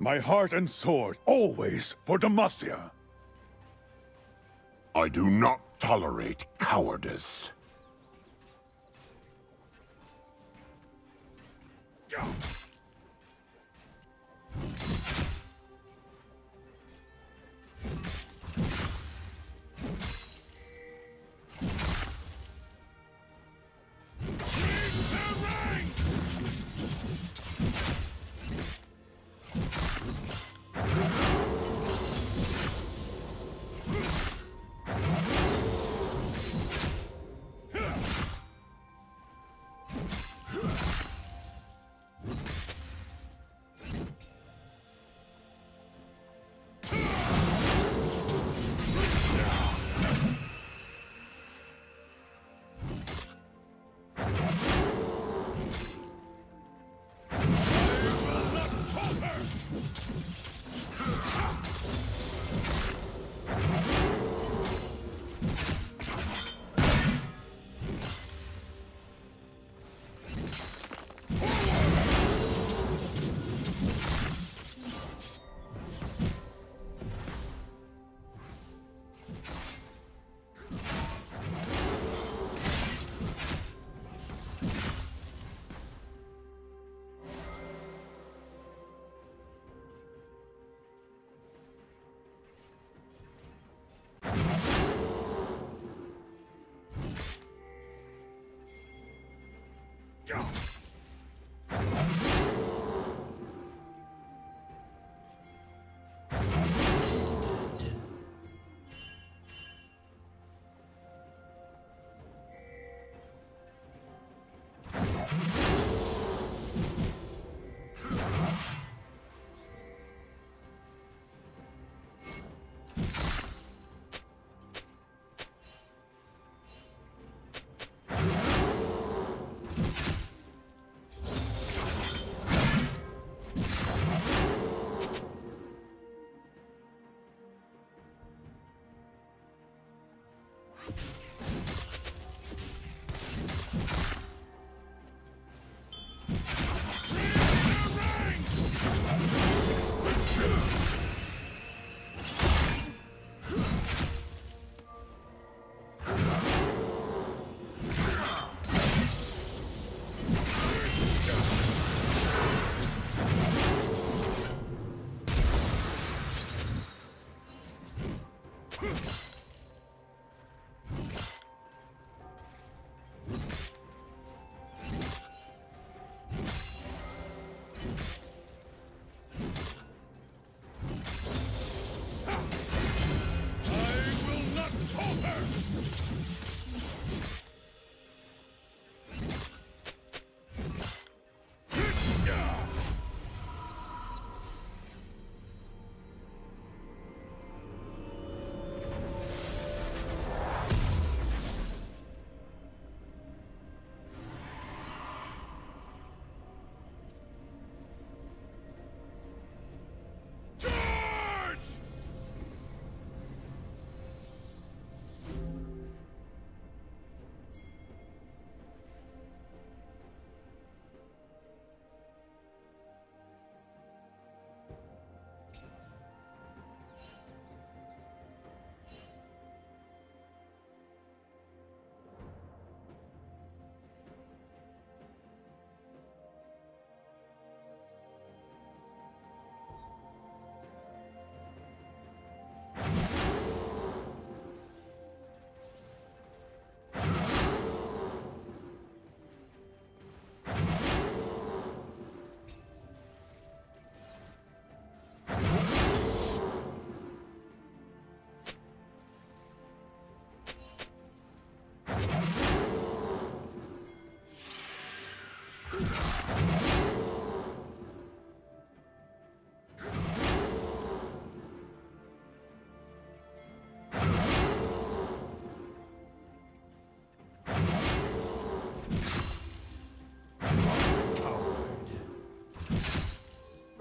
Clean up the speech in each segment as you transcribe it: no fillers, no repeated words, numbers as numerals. My heart and sword, always for Demacia. I do not tolerate cowardice. Jump!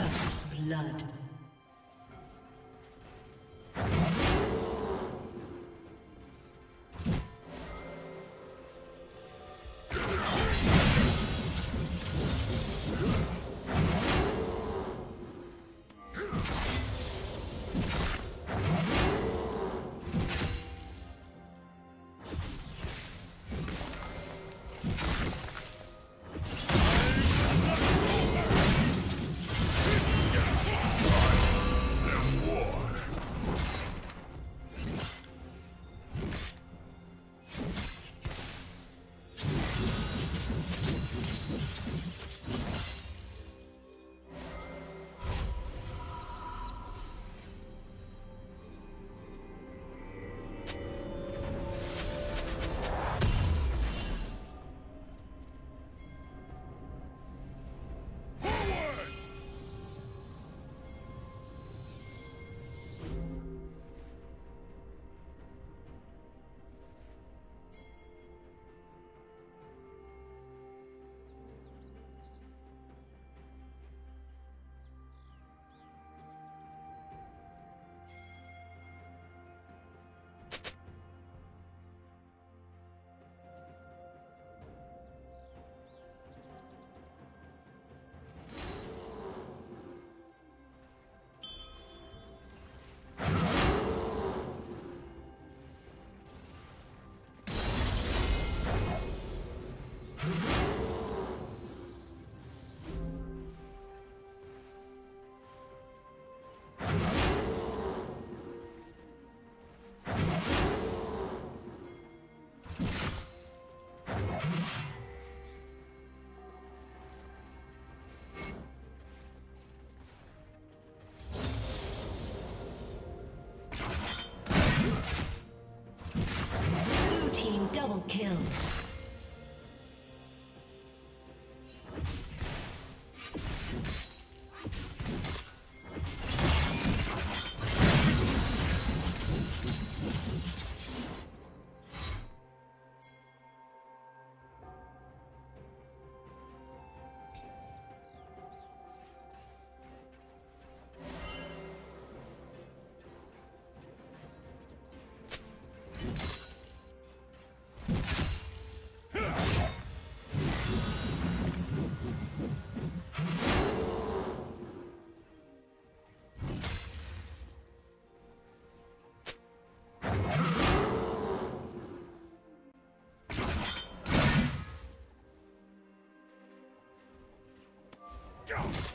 First blood. Kill. Jump! Forward!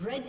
Red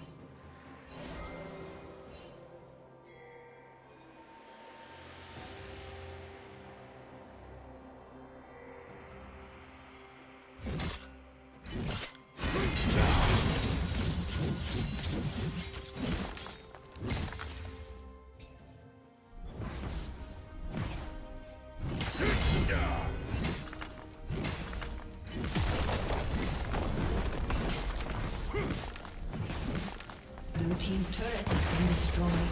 Team's turret has been destroyed.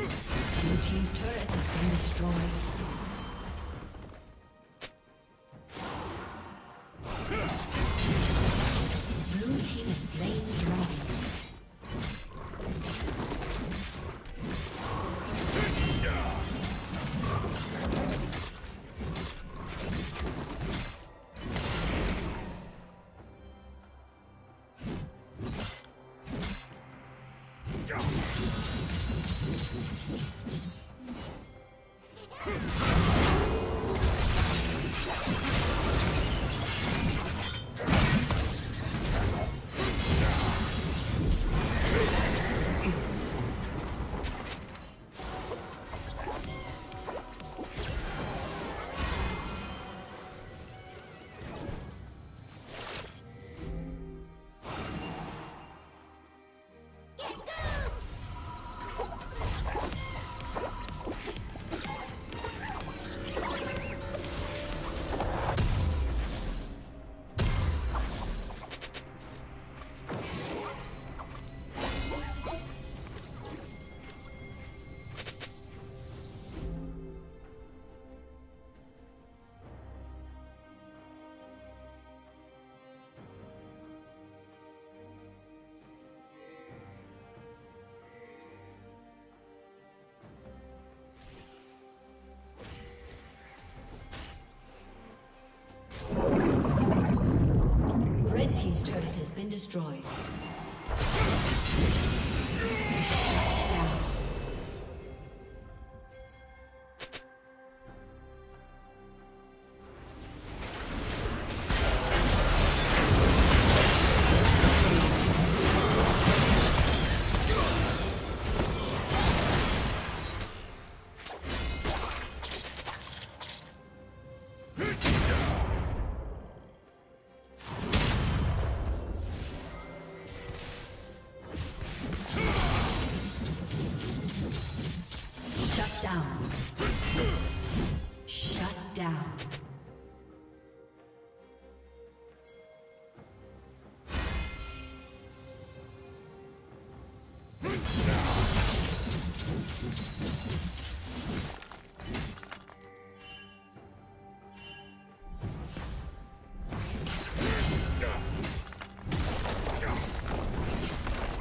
Blue team's turret has been destroyed.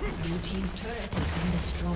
Team's turret has been destroyed.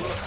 What?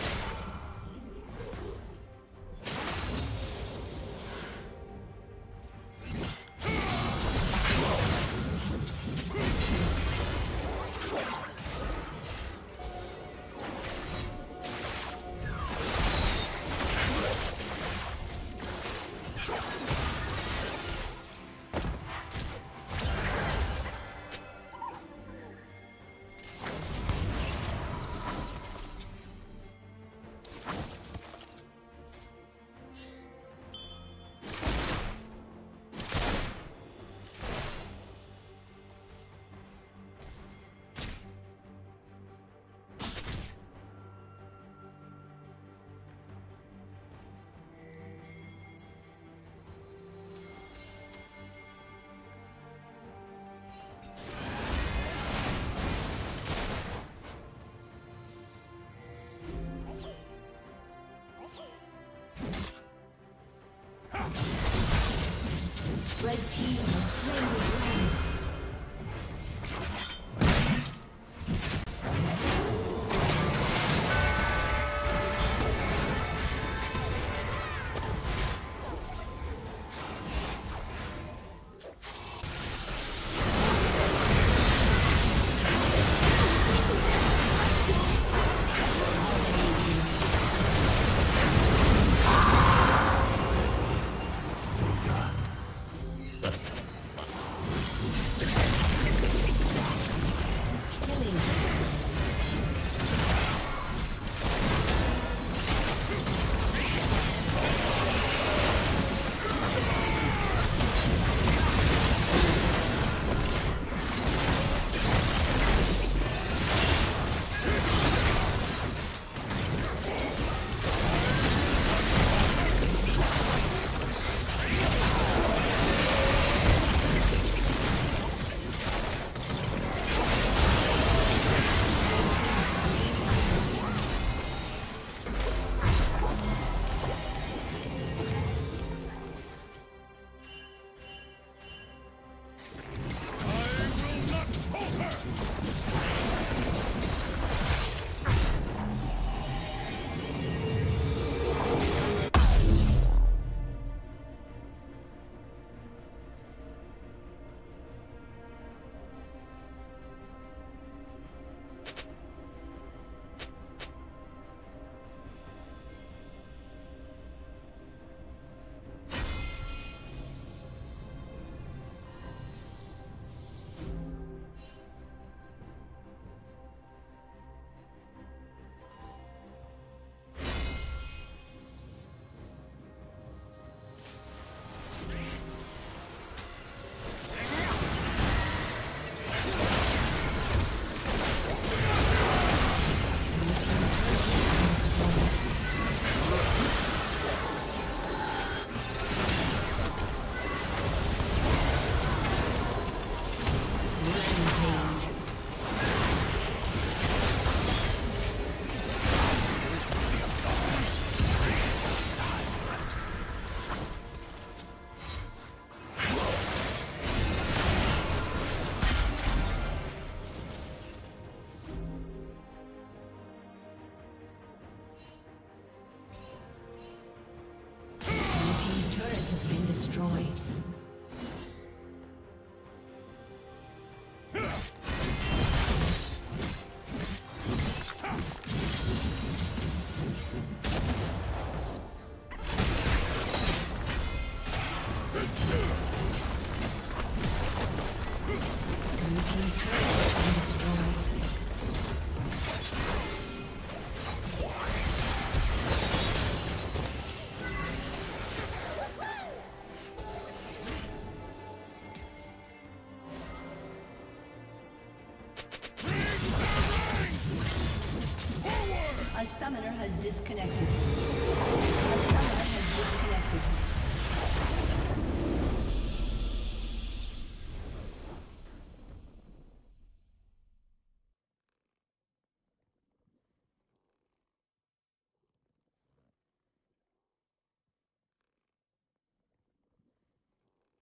A summoner has disconnected.